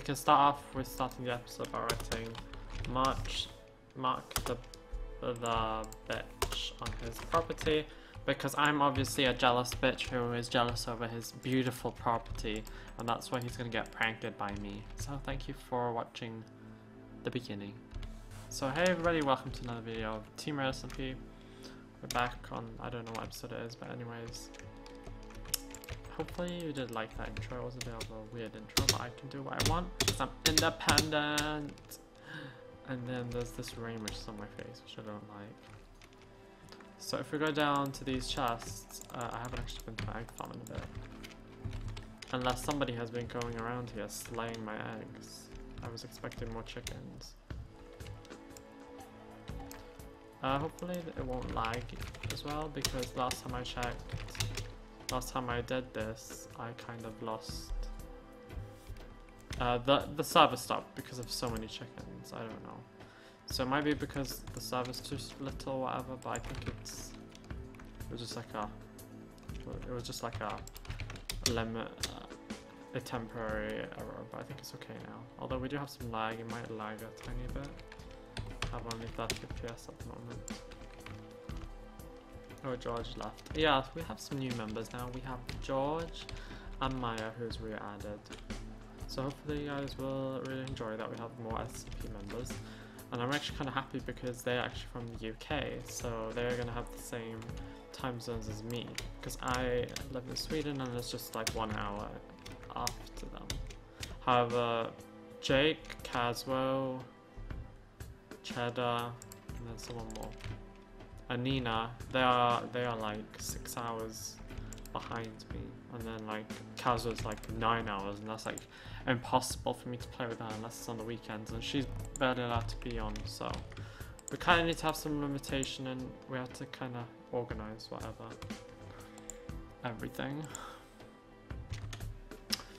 we can start off with starting the episode by writing Mark the bitch on his property, because I'm obviously a jealous bitch who is jealous over his beautiful property, and that's why he's gonna get pranked by me. So thank you for watching the beginning. So hey everybody, welcome to another video of Team RSMP. We're back on, I don't know what episode it is, but anyways. Hopefully you did like that intro. It was a bit of a weird intro, but I can do what I want because I'm independent. And then there's this rain which is on my face, which I don't like. So if we go down to these chests, I haven't actually been to my egg farm in a bit. Unless somebody has been going around here slaying my eggs. I was expecting more chickens. Hopefully it won't lag as well, because last time I checked, last time I did this, I kind of lost the server stopped because of so many chickens. I don't know. So it might be because the server's too little or whatever, but I think it was just like a limit, a temporary error, but I think it's okay now. Although we do have some lag, it might lag a tiny bit. I have only 30 FPS at the moment. Oh, George left. Yeah, we have some new members now. We have George and Maya, who's re-added. So hopefully you guys will really enjoy that we have more SCP members. And I'm actually kind of happy because they're actually from the UK, so they're going to have the same time zones as me. Because I live in Sweden and it's just like 1 hour after them. However, Jake, Caswell, Cheddar, and then someone more. Nina, they are like 6 hours behind me, and then like Kazu's like 9 hours, and that's like impossible for me to play with her unless it's on the weekends, and she's barely allowed to be on. So we kind of need to have some limitation, and we have to kind of organize whatever, everything.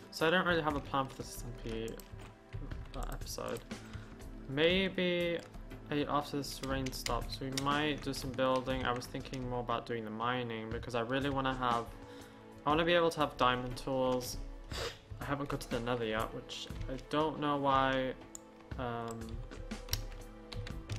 So I don't really have a plan for this SMP episode. Maybe after this rain stops, we might do some building. I was thinking more about doing the mining because I really want to have... I want to be able to have diamond tools. I haven't got to the nether yet, which I don't know why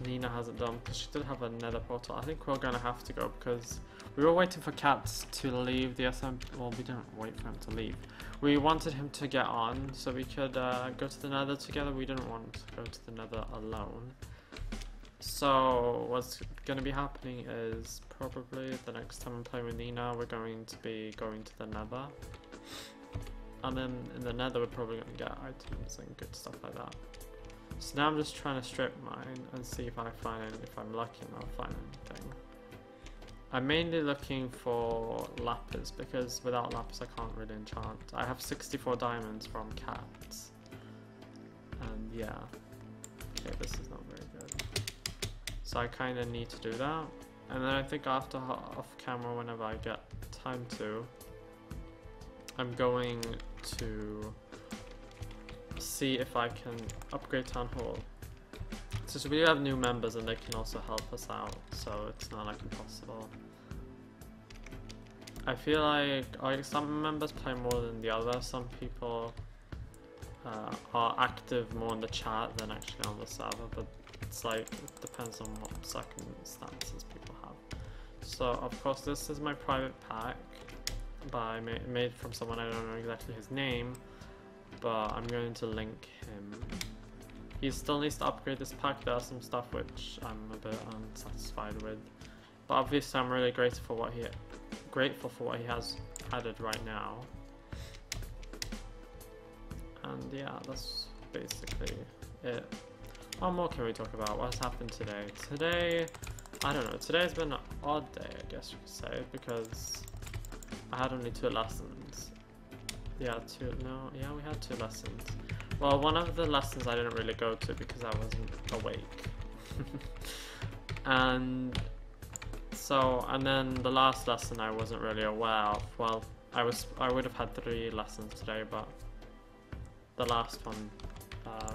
Nina hasn't done, because she did have a nether portal. I think we're going to have to go because we were waiting for Cats to leave the SMP. Well, we didn't wait for him to leave. We wanted him to get on so we could go to the nether together. We didn't want to go to the nether alone. So what's going to be happening is probably the next time I'm playing with Nina, we're going to be going to the nether. And then in the nether, we're probably going to get items and good stuff like that. So now I'm just trying to strip mine and see if I find, if I'm lucky and I'll find anything. I'm mainly looking for lapis because without lapis I can't really enchant. I have 64 diamonds from Cats. And yeah. Okay, this is not very good. So I kind of need to do that, and then I think after off camera, whenever I get time to, I'm going to see if I can upgrade Town Hall. So we have new members and they can also help us out, so it's not like impossible. I feel like some members play more than the other, some people are active more in the chat than actually on the server, but it's like, it depends on what circumstances people have. So of course this is my private pack, but I made from someone, I don't know exactly his name, but I'm going to link him. He still needs to upgrade this pack. There are some stuff which I'm a bit unsatisfied with, but obviously I'm really grateful for what he has added right now. And yeah, that's basically it. What more can we talk about? What's happened today? Today, I don't know, today's been an odd day, I guess you could say, because I had only 2 lessons. Yeah, we had 2 lessons. Well, one of the lessons I didn't really go to because I wasn't awake. And then the last lesson I wasn't really aware of. Well, I would have had 3 lessons today, but the last one,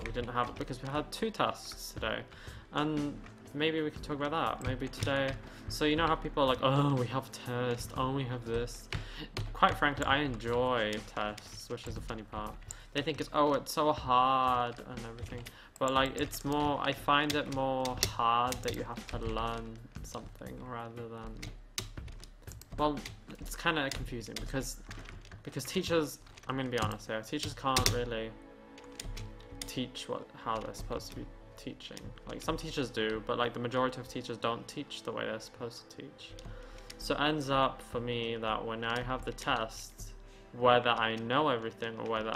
we didn't have it because we had 2 tests today, and maybe we could talk about that, maybe today. So you know how people are like, oh, we have tests, oh, we have this. Quite frankly, I enjoy tests, which is the funny part. They think it's, oh, it's so hard and everything. But like, it's more, I find it more hard that you have to learn something rather than, well, it's kind of confusing because teachers, I'm going to be honest here, teachers can't really teach how they're supposed to be teaching. Like, some teachers do, but like the majority of teachers don't teach the way they're supposed to teach. So it ends up for me that when I have the test, whether I know everything or whether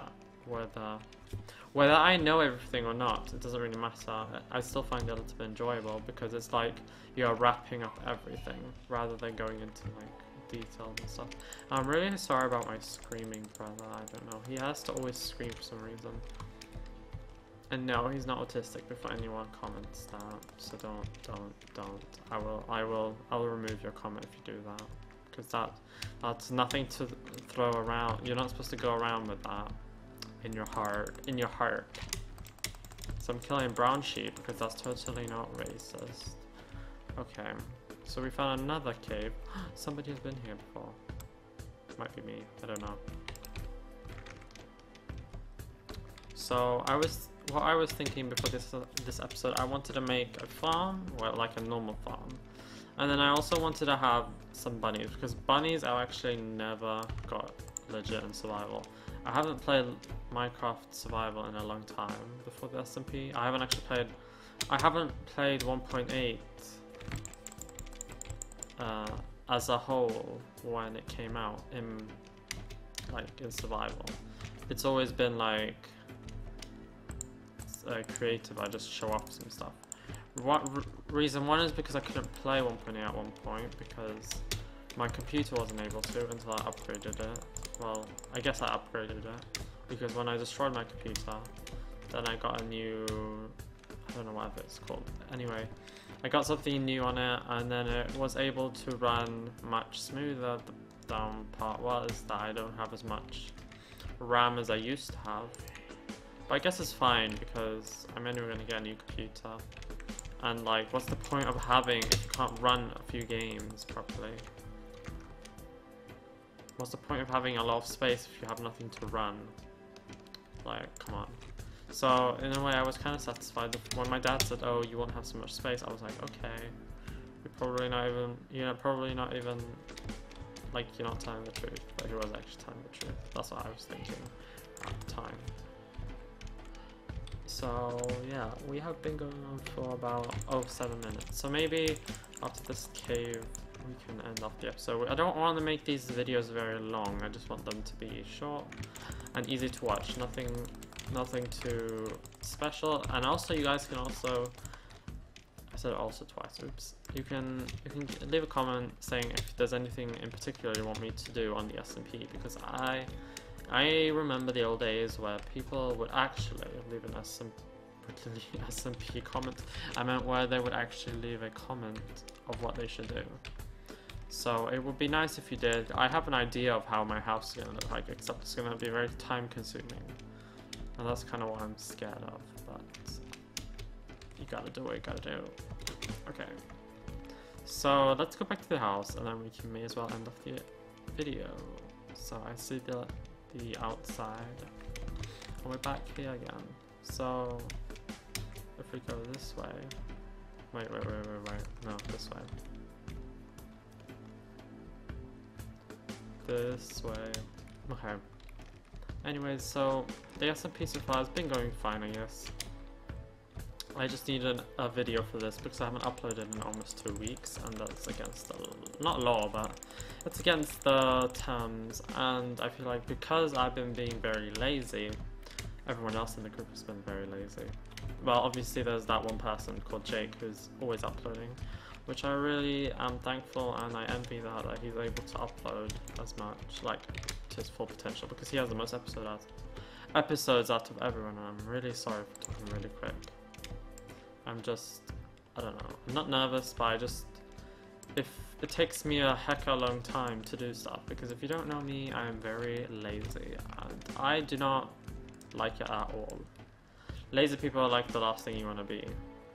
I know everything or not, it doesn't really matter. I still find it a little bit enjoyable because it's like you're wrapping up everything rather than going into like detail and stuff. I'm really sorry about my screaming brother. I don't know. He has to always scream for some reason. And no, he's not autistic. Before anyone comments that, so don't. I'll remove your comment if you do that, because that's nothing to throw around. You're not supposed to go around with that. In your heart, in your heart. So I'm killing brown sheep because that's totally not racist. Okay, so we found another cave. Somebody has been here before. Might be me, I don't know. So what I was thinking before this episode, I wanted to make a farm, well, like a normal farm. And then I also wanted to have some bunnies, because bunnies I actually never got legit in survival. I haven't played Minecraft survival in a long time before the SMP. I haven't played 1.8 as a whole when it came out in survival. It's always been like creative. I just show off some stuff. Reason one is because I couldn't play 1.8 at one point because my computer wasn't able to until I upgraded it. Well, I guess I upgraded it, because when I destroyed my computer, then I got a new, I don't know what it's called. Anyway, I got something new on it, and then it was able to run much smoother. The down part was that I don't have as much RAM as I used to have. But I guess it's fine, because I'm anyway going to get a new computer. And like, what's the point of having if you can't run a few games properly? What's the point of having a lot of space if you have nothing to run? Like, come on. So, in a way, I was kind of satisfied. When my dad said, oh, you won't have so much space, I was like, okay. You're probably not even, like, you're not telling the truth. But he was actually telling the truth. That's what I was thinking at the time. So, yeah, we have been going on for about, 7 minutes. So maybe after this cave, we can end off the episode. I don't want to make these videos very long. I just want them to be short and easy to watch. Nothing too special. And also, you guys can also, I said also twice. Oops. You can leave a comment saying if there's anything in particular you want me to do on the SMP, because I remember the old days where people would actually leave an SMP comment. I meant where they would actually leave a comment of what they should do. So it would be nice if you did. I have an idea of how my house is going to look like, except it's going to be very time consuming. And that's kind of what I'm scared of, but you gotta do what you gotta do. Okay. So let's go back to the house and then we can may as well end off the video. So I see the outside. And we're back here again. So if we go this way. Wait. No, this way. This way. Okay. Anyways, so the SMP so far has been going fine, I guess. I just needed a video for this because I haven't uploaded in almost 2 weeks, and that's against the, not law, but it's against the terms. And I feel like because I've been being very lazy, everyone else in the group has been very lazy. Well, obviously there's that one person called Jake who's always uploading, which I really am thankful, and I envy that he's able to upload as much, like, to his full potential, because he has the most episodes out of everyone, and I'm really sorry for talking really quick. I'm just, I don't know, I'm not nervous, but I just, if it takes me a heck of a long time to do stuff, because if you don't know me, I am very lazy, and I do not like it at all. Lazy people are like the last thing you want to be.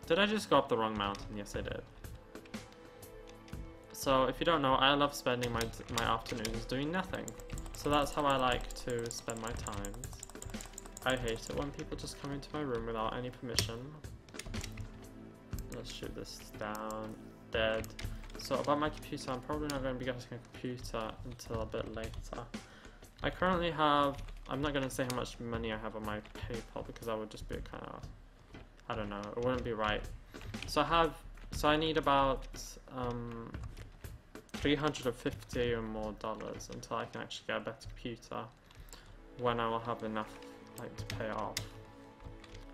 Did I just go up the wrong mountain? Yes, I did. So, if you don't know, I love spending my afternoons doing nothing. So that's how I like to spend my time. I hate it when people just come into my room without any permission. Let's shoot this down. Dead. So about my computer, I'm probably not going to be getting a computer until a bit later. I currently have... I'm not going to say how much money I have on my PayPal because that would just be a kind of... I don't know. It wouldn't be right. So I have... So I need about... $350 or more dollars until I can actually get a better computer when I will have enough like to pay off.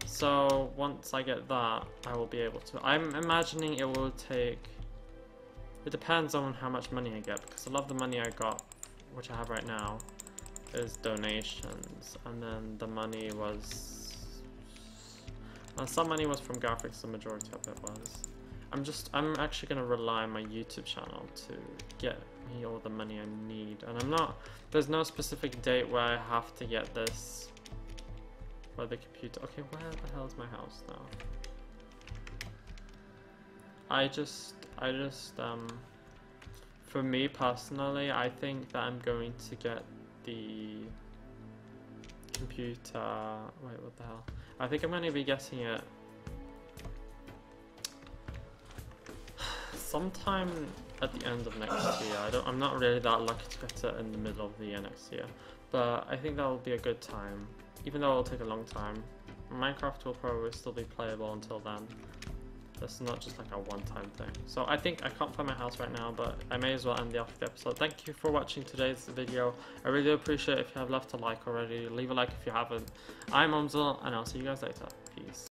So once I get that, I will be able to. I'm imagining it will take, it depends on how much money I get, because a lot of the money I got, which I have right now, is donations, and then the money was, and some money was from graphics, the majority of it was. I'm actually going to rely on my YouTube channel to get me all the money I need. And there's no specific date where I have to get this, for the computer. Okay, where the hell is my house now? For me personally, I think that I'm going to get the computer, wait, what the hell? I think I'm going to be getting it sometime at the end of next year. I'm not really that lucky to get it in the middle of the year next year, but I think that will be a good time. Even though it'll take a long time, Minecraft will probably still be playable until then. That's not just like a one-time thing. So I can't find my house right now, but I may as well end the episode. Thank you for watching today's video. I really do appreciate it if you have left a like already. Leave a like if you haven't. I'm Mumzel, and I'll see you guys later. Peace.